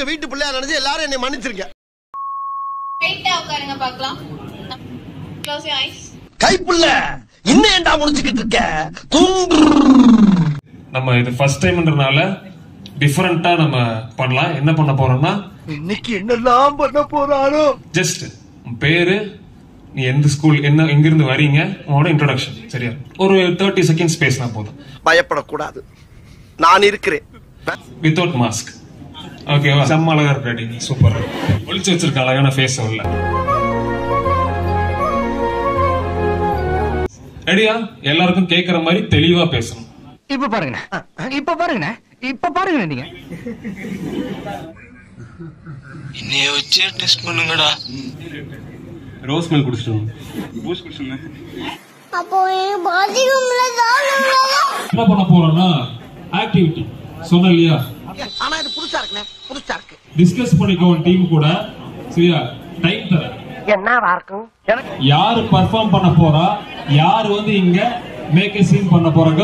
இருக்க வீட்டு பிள்ளையா நினைச்சு எல்லாரும் என்னை மன்னிச்சிருங்க. ஸ்ட்ரைட்டா உட்காருங்க பார்க்கலாம். Close your eyes. கைப்புள்ள இன்னே ஏண்டா முடிச்சிட்டு இருக்க? நம்ம இது ஃபர்ஸ்ட் டைம்ன்றனால டிஃபரண்டா நம்ம பண்ணலாம். என்ன பண்ண போறோம்னா இன்னைக்கு என்னலாம் பண்ண போறானோ ஜஸ்ட் பேரு நீ எந்த ஸ்கூல் என்ன எங்க இருந்து வரீங்க உங்களோட இன்ட்ரோடக்ஷன் சரியா ஒரு 30 செகண்ட்ஸ் பேசினா போதும். பயப்படக்கூடாது, நான் இருக்கிறேன். வித்வுட் மாஸ்க் ஓகேவா? செம்ம அழகா இருக்காடி, சூப்பர். ஒளிச்சு வச்சிருக்க அழகான ஃபேஸ். உள்ள ரெடியா? எல்லாருக்கும் கேக்குற மாதிரி தெளிவா பேசணும். இப்ப பாருங்க, இப்ப பாருங்க, இப்ப பாருங்க. நீங்க இன்னே வச்சே டெஸ்ட் பண்ணுங்கடா. ரோஸ் மில்க் குடிச்சோம், பூஸ்ட் குடிச்சோம். அப்போ பாதி கும்ல தாளம்ல என்ன பண்ண போறோம்னா ஆக்டிவிட்டி சொன்னலியா? ஆனா இது புதுசா இருக்குனே, புதுசா இருக்கு. டிஸ்கஸ் பண்ணிக்கோ டீம் கூட சரியா? டைம் தர என்ன வார்க்கும் யார் பெர்ஃபார்ம் பண்ண போறா, யார் வந்து இங்க மேக் a scene பண்ண போறாங்க.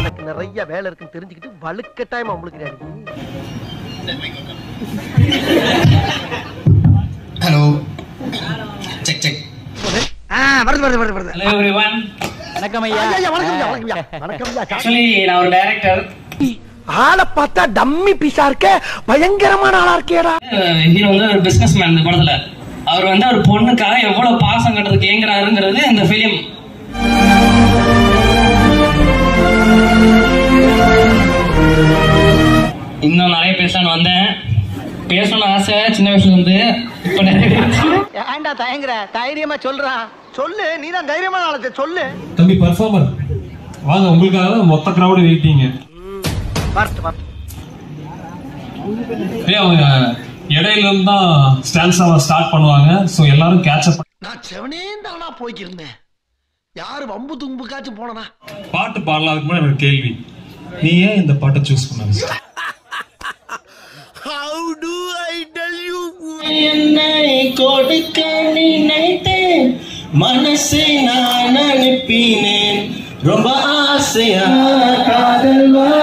எனக்கு நிறைய வேலை இருக்குன்னு தெரிஞ்சிக்கிட்டு வழுக்க டைம் உங்களுக்கு ஹலோ செக் செக் வருது வருது வருது வருது. ஹலோ எவரிவன், வணக்கம் ஐயா. வணக்கம் ஐயா, வணக்கம் ஐயா. एक्चुअली நான் ஒரு டைரக்டர். ஆளை பார்த்தா டம்மி பீஸா இருக்கே, பயங்கரமான ஆளா இருக்கேடா. ஹீரோ வந்து ஒரு பிசினஸ்மேன். இந்த படத்துல அவர் வந்து ஒரு பொண்ணுக்காக எவ்வளவு பாசம் கட்டறது கேக்குறாருங்கிறது இந்த ஃபிலிம். இன்னும் நிறைய பேசலான்னு வந்தேன், பேசணும் ஆசை சின்ன வயசுல இருந்து. ஏண்டா தயங்குற? தைரியமா சொல்றா, சொல்லு. நீ தான் தைரியமான ஆளு, சொல்லு. தம்பி பெர்ஃபார்மர் வாங்க, உங்களுக்காக மொத்த கிரவுட் வெயிட்டிங்க. இடையில இருந்தா ஸ்டான்ஸ் ஸ்டார்ட் பண்ணுவாங்க. சோ எல்லாரும் கேட்ச் அப். நான் செவனேந்தானா போய்க்கிருந்தேன், யாரு வம்பு தும்பு காச்சு போனா பாட்டு பாடலாம். அதுக்கு முன்னாடி ஒரு கேள்வி, நீ ஏன் இந்த பாட்டை சூஸ் பண்ணாங்க? How do I tell you? என்னை கொடுக்க நினைத்தேன், மனசை நான் அனுப்பினேன், ரொம்ப ஆசையா காதல்.